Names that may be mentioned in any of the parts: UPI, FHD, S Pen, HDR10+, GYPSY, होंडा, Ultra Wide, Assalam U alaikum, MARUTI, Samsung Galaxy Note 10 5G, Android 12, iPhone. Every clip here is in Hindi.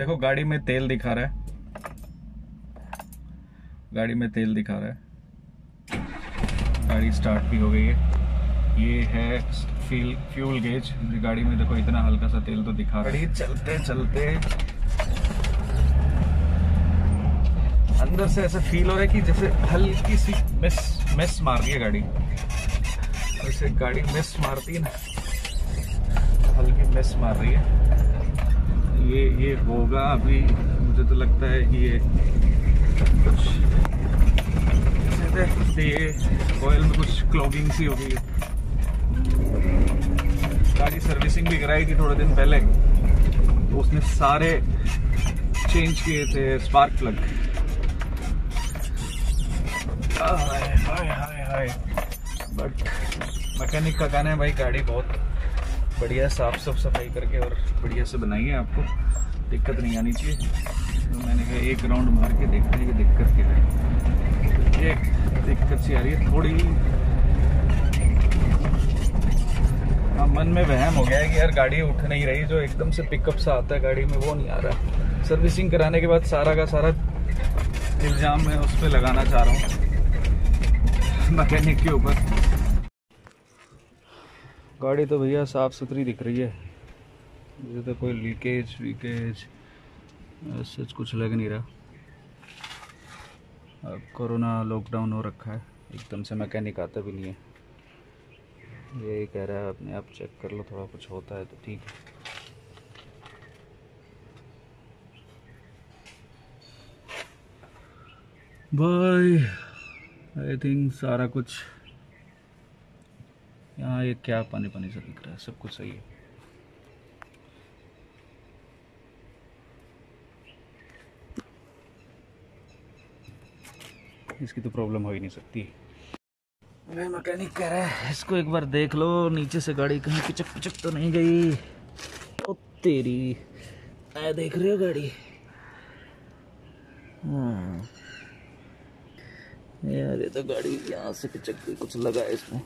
देखो गाड़ी में तेल दिखा रहा है, गाड़ी में तेल दिखा रहा है, गाड़ी स्टार्ट भी हो गई है। ये है फ्यूल गेज, गाड़ी में देखो इतना हल्का सा तेल तो दिखा रहा है। चलते चलते अंदर से ऐसा फील हो रहा है कि जैसे हल्की सी मिस मार रही है गाड़ी, जैसे गाड़ी मिस मारती है ना, हल्की मिस मार रही है। ये होगा अभी, मुझे तो लगता है कि ये कुछ ऑयल में कुछ क्लॉगिंग सी हो गई है। गाड़ी सर्विसिंग भी कराई थी थोड़े दिन पहले, तो उसने सारे चेंज किए थे स्पार्क प्लग। बट मैकेनिक का कहना है भाई गाड़ी बहुत बढ़िया साफ सफाई करके और बढ़िया से बनाई है, आपको दिक्कत नहीं आनी चाहिए। तो मैंने कहा एक राउंड मार के देखते हैं कि दिक्कत क्या है। ये दिक्कत सी आ रही है थोड़ी, हाँ मन में वहम हो गया है कि यार गाड़ी उठ नहीं रही, जो एकदम से पिकअप सा आता है गाड़ी में वो नहीं आ रहा। सर्विसिंग कराने के बाद सारा का सारा इल्ज़ाम मैं उस पर लगाना चाह रहा हूँ मैकेनिक के ऊपर। गाड़ी तो भैया साफ़ सुथरी दिख रही है, मुझे तो कोई लीकेज ऐसे कुछ लग नहीं रहा। अब कोरोना लॉकडाउन हो रखा है, एकदम से मैकेनिक आता भी नहीं है। यही कह रहा है अपने आप चेक कर लो, थोड़ा कुछ होता है तो ठीक है। भाई आई थिंक सारा कुछ यहाँ, ये क्या पानी पानी सा दिख रहा है, सब कुछ सही है। इसकी तो प्रॉब्लम हो ही नहीं सकती। मेरा मैकेनिक कह रहा है इसको एक बार देख लो, नीचे से गाड़ी कहीं पिचक तो नहीं गई। ओ तेरी, आया देख रहे हो गाड़ी। यार ये तो गाड़ी यहाँ से पिचक गई, कुछ लगा है इसमें।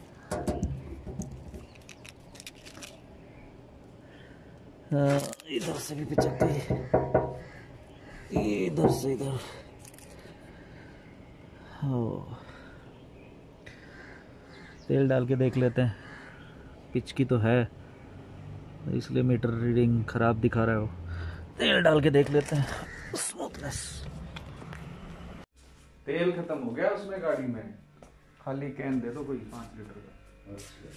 इधर से भी पिचक गई, इधर से इधर। हो तेल डाल के देख लेते हैं, पिचकी तो है इसलिए मीटर रीडिंग खराब दिखा रहा है वो। तेल डाल के देख लेते हैं स्मूथनेस। तेल खत्म हो गया उसमें गाड़ी में, खाली कैन दे दो कोई 5 लीटर का। अच्छा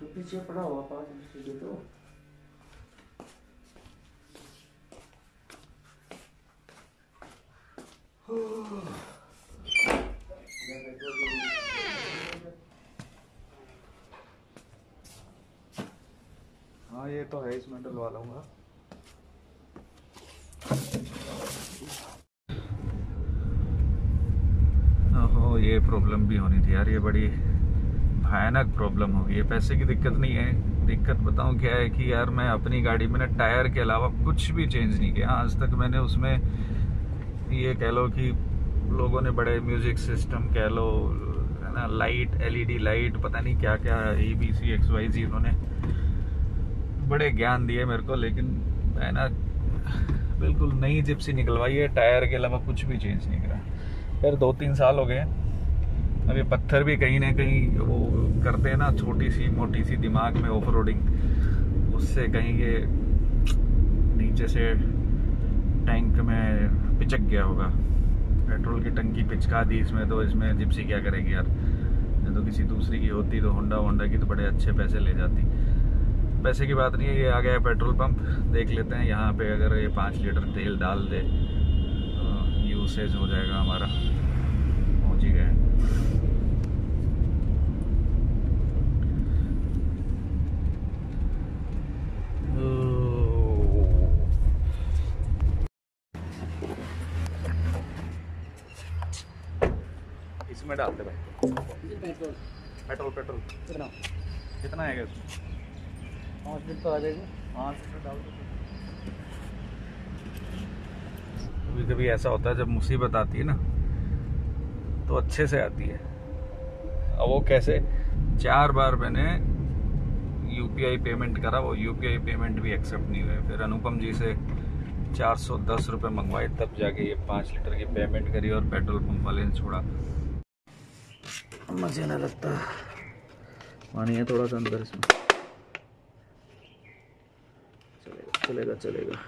तो पीछे पड़ा हुआ 5 लीटर दे दो। हाँ ये तो है, इसमें डलवा लूंगा। ओहो ये प्रॉब्लम भी होनी थी यार, ये बड़ी भयानक प्रॉब्लम हो गई है। पैसे की दिक्कत नहीं है, दिक्कत बताऊं क्या है कि यार मैं अपनी गाड़ी में ना टायर के अलावा कुछ भी चेंज नहीं किया आज तक। मैंने उसमें ये कह लो कि लोगों ने बड़े म्यूजिक सिस्टम कह लो है ना, लाइट एलईडी लाइट पता नहीं क्या क्या ABCXYZ उन्होंने बड़े ज्ञान दिए मेरे को, लेकिन है ना बिल्कुल नई जिप्सी निकलवाई है, टायर के अलावा कुछ भी चेंज नहीं करा। फिर 2-3 साल हो गए, अब ये पत्थर भी कहीं ना कहीं वो करते हैं ना, छोटी सी मोटी सी दिमाग में ऑफ रोडिंग, उससे कहीं ये नीचे से टैंक में पिचक गया होगा, पेट्रोल की टंकी पिचका दी इसमें। तो इसमें जिप्सी क्या करेगी यार, ये तो किसी दूसरी की होती तो होंडा की तो बड़े अच्छे पैसे ले जाती। पैसे की बात नहीं है, ये आ गया है पेट्रोल पंप, देख लेते हैं यहाँ पे अगर ये 5 लीटर तेल डाल दे तो यूसेज हो जाएगा हमारा। पहुँच ही गए, इसमें डाल दे भाई पेट्रोल। कितना आएगा इसमें? 5 लीटर तो आ जाएगा। 5 लीटर डाल दो। कभी ऐसा होता है जब मुसीबत आती है ना तो अच्छे से आती है। अब वो कैसे, 4 बार मैंने UPI पेमेंट करा, वो UPI पेमेंट भी एक्सेप्ट नहीं हुए। फिर अनुपम जी से 410 रुपये मंगवाए, तब जाके ये 5 लीटर की पेमेंट करी और पेट्रोल पंप वाले ने छोड़ा। मज़े ना लगता, पानी है थोड़ा सा अंदर इसमें। चलेगा चलेगा चलेगा।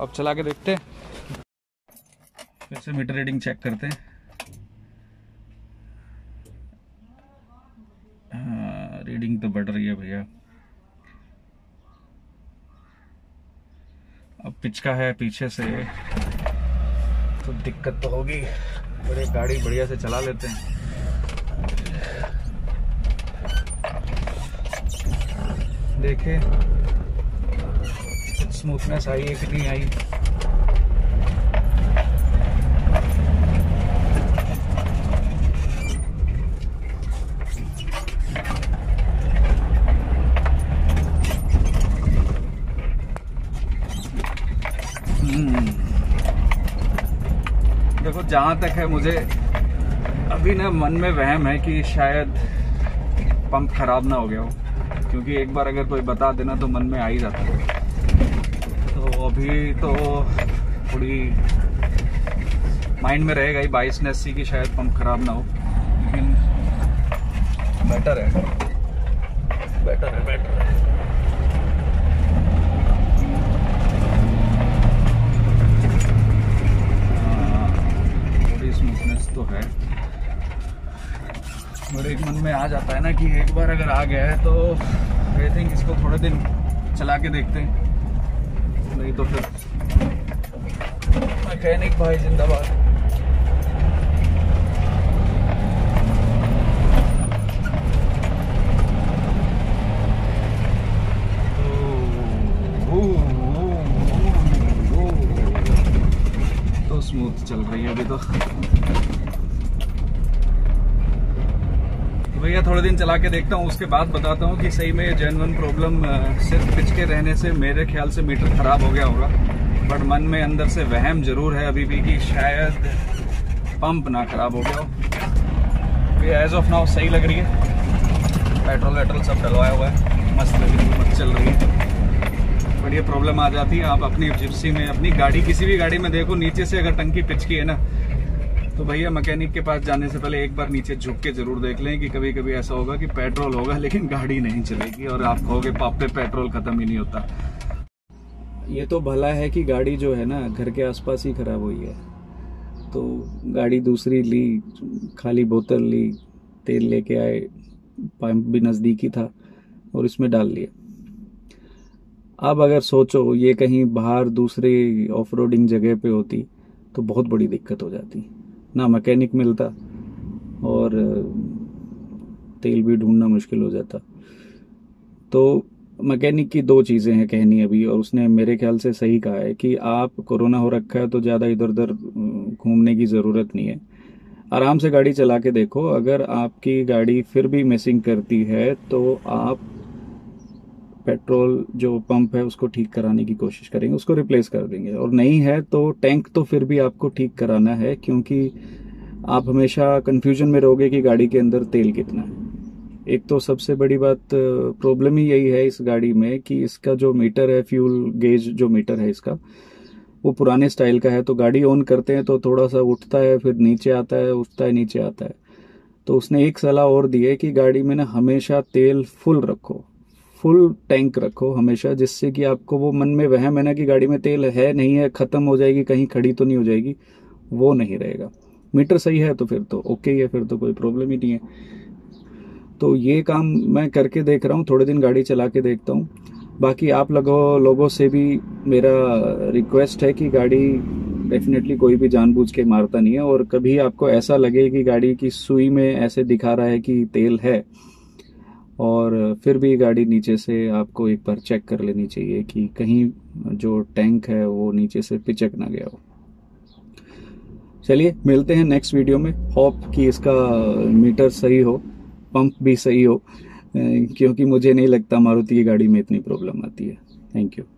अब चला के देखते हैं, फिर से मीटर रीडिंग चेक करते हैं। हाँ, रीडिंग तो बढ़ रही है भैया। अब पिचका है पीछे से तो दिक्कत तो होगी, पर एक गाड़ी बढ़िया से चला लेते हैं। देखे स्मूथनेस आई है कि नहीं आई। देखो जहाँ तक है, मुझे अभी ना मन में वहम है कि शायद पंप खराब ना हो गया हो, क्योंकि एक बार अगर कोई बता देना तो मन में आ ही जाता है। तो अभी तो थोड़ी माइंड में रहेगा ही 2280 की शायद पंप खराब ना हो, लेकिन बेटर है बेटर है बेटर है। थोड़ी स्मूथनेस तो है, और एक मन में आ जाता है ना कि एक बार अगर आ गया है तो आई थिंक इसको थोड़े दिन चला के देखते हैं, नहीं तो फिर मैकेनिक भाई जिंदाबाद। तो स्मूथ चल रही है अभी तो भैया थोड़े दिन चला के देखता हूँ, उसके बाद बताता हूँ कि सही में जेन्युइन प्रॉब्लम सिर्फ पिचके रहने से मेरे ख्याल से मीटर खराब हो गया होगा। बट मन में अंदर से वहम जरूर है अभी भी कि शायद पंप ना खराब हो गया हो। ये एज ऑफ नाउ सही लग रही है, पेट्रोल वेट्रोल सब डलवाया हुआ है, मस्त लग रही है, मस्त चल रही है। बट ये प्रॉब्लम आ जाती है, आप अपनी जिप्सी में, अपनी गाड़ी, किसी भी गाड़ी में देखो, नीचे से अगर टंकी पिचकी है ना तो भैया मैकेनिक के पास जाने से पहले एक बार नीचे झुक के जरूर देख लें कि कभी कभी ऐसा होगा कि पेट्रोल होगा लेकिन गाड़ी नहीं चलेगी और आप कहोगे पापे पेट्रोल खत्म ही नहीं होता। ये तो भला है कि गाड़ी जो है ना घर के आसपास ही खराब हुई है, तो गाड़ी दूसरी ली, खाली बोतल ली, तेल लेके आए, पंप भी नज़दीक ही था और इसमें डाल लिया। अब अगर सोचो ये कहीं बाहर दूसरे ऑफ रोडिंग जगह पर होती तो बहुत बड़ी दिक्कत हो जाती, ना मैकेनिक मिलता और तेल भी ढूंढना मुश्किल हो जाता। तो मैकेनिक की दो चीज़ें हैं कहनी अभी, और उसने मेरे ख्याल से सही कहा है कि आप कोरोना हो रखा है तो ज़्यादा इधर उधर घूमने की ज़रूरत नहीं है, आराम से गाड़ी चला के देखो। अगर आपकी गाड़ी फिर भी मिसिंग करती है तो आप पेट्रोल जो पंप है उसको ठीक कराने की कोशिश करेंगे, उसको रिप्लेस कर देंगे, और नहीं है तो टैंक तो फिर भी आपको ठीक कराना है, क्योंकि आप हमेशा कंफ्यूजन में रहोगे कि गाड़ी के अंदर तेल कितना है। एक तो सबसे बड़ी बात प्रॉब्लम ही यही है इस गाड़ी में कि इसका जो मीटर है, फ्यूल गेज जो मीटर है इसका, वो पुराने स्टाइल का है, तो गाड़ी ऑन करते हैं तो थोड़ा सा उठता है फिर नीचे आता है, उठता है नीचे आता है। तो उसने एक सलाह और दी है कि गाड़ी में ना हमेशा तेल फुल रखो, फुल टैंक रखो हमेशा, जिससे कि आपको वो मन में वहम है ना कि गाड़ी में तेल है नहीं है, ख़त्म हो जाएगी, कहीं खड़ी तो नहीं हो जाएगी, वो नहीं रहेगा। मीटर सही है तो फिर तो ओके ही है, फिर तो कोई प्रॉब्लम ही नहीं है। तो ये काम मैं करके देख रहा हूँ, थोड़े दिन गाड़ी चला के देखता हूँ। बाकी आप लोगों से भी मेरा रिक्वेस्ट है कि गाड़ी डेफिनेटली कोई भी जानबूझ के मारता नहीं है, और कभी आपको ऐसा लगे कि गाड़ी की सुई में ऐसे दिखा रहा है कि तेल है और फिर भी गाड़ी नीचे से, आपको एक बार चेक कर लेनी चाहिए कि कहीं जो टैंक है वो नीचे से पिचक ना गया हो। चलिए मिलते हैं नेक्स्ट वीडियो में। होप कि इसका मीटर सही हो, पंप भी सही हो, क्योंकि मुझे नहीं लगता मारुति की गाड़ी में इतनी प्रॉब्लम आती है। Thank you.